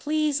Please